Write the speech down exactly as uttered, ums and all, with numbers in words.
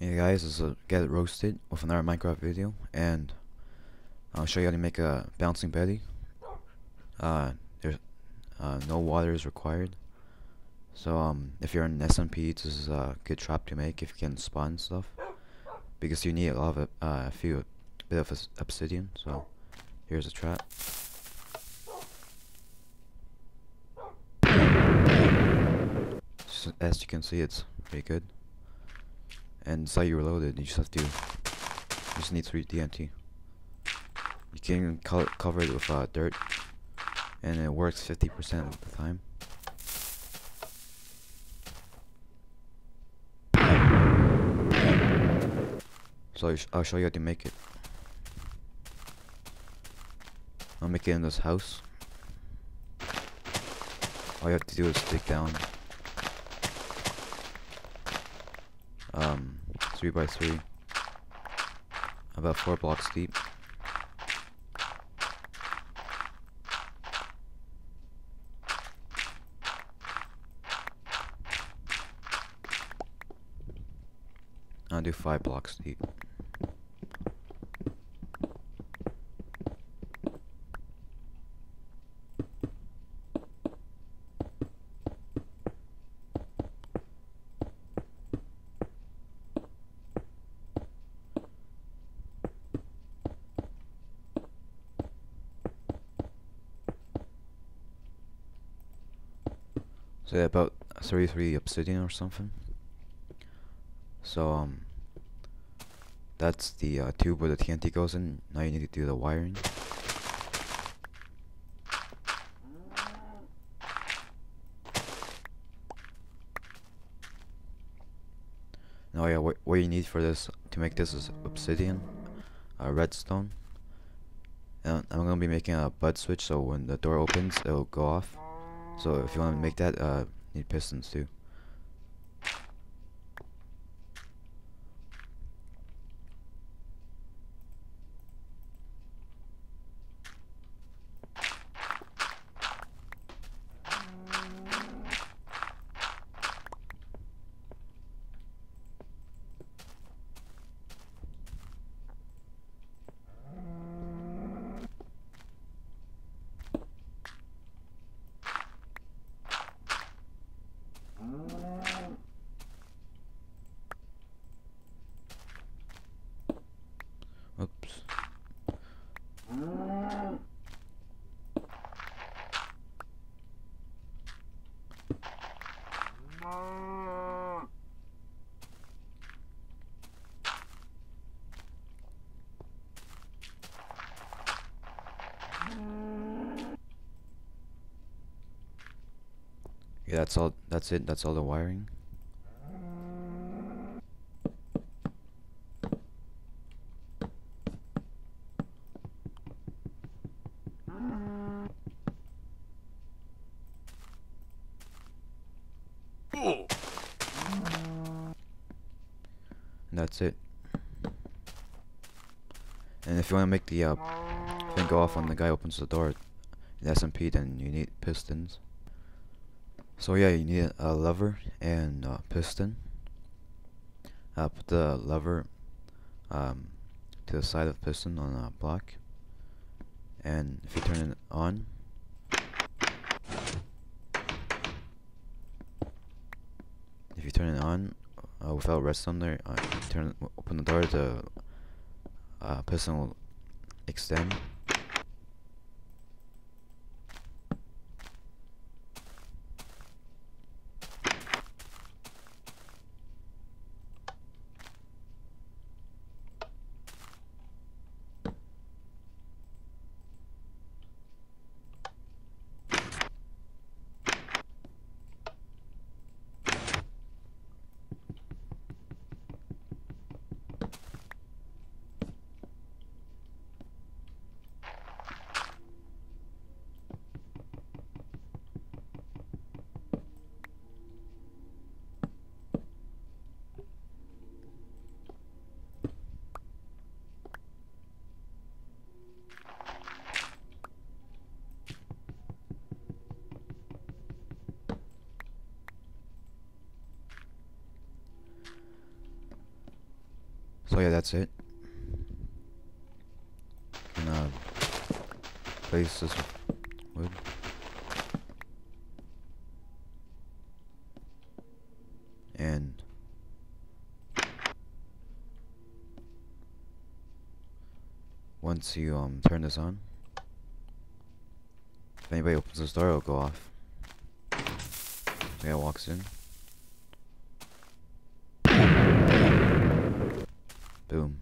Hey guys, this is a Get It Roasted with another Minecraft video, and I'll show you how to make a Bouncing Betty. Uh, there's uh, no water is required, so um, if you're in S M P, this is a good trap to make if you can spawn stuff, because you need a lot of uh, a few a bit of obsidian. So here's a trap. So, as you can see, it's pretty good. And it's like you reloaded. You just have to. You just need three D M T. You can co cover it with uh, dirt, and it works fifty percent of the time. So sh I'll show you how to make it. I'll make it in this house. All you have to do is dig down. Um, three by three, about four blocks deep. I'll do five blocks deep. So yeah, about thirty-three obsidian or something. So um, that's the uh, tube where the T N T goes in. Now you need to do the wiring. Now yeah, wh what you need for this to make this is obsidian, uh, redstone, and I'm gonna be making a bud switch. So when the door opens, it'll go off. So if you want to make that, uh, you need pistons too. Oops. Yeah, that's all. That's it. That's all the wiring. That's it. And if you want to make the uh, thing go off when the guy opens the door, the S M P, then you need pistons. So yeah, you need a lever and a piston. Uh, put the lever um, to the side of the piston on a block, and if you turn it on, if you turn it on. Uh, without redstone there, uh, turn open the door. The uh, piston will extend. Oh yeah, that's it. And uh, place this wood. And once you um turn this on, if anybody opens this door, it'll go off. Yeah, walks in. Boom.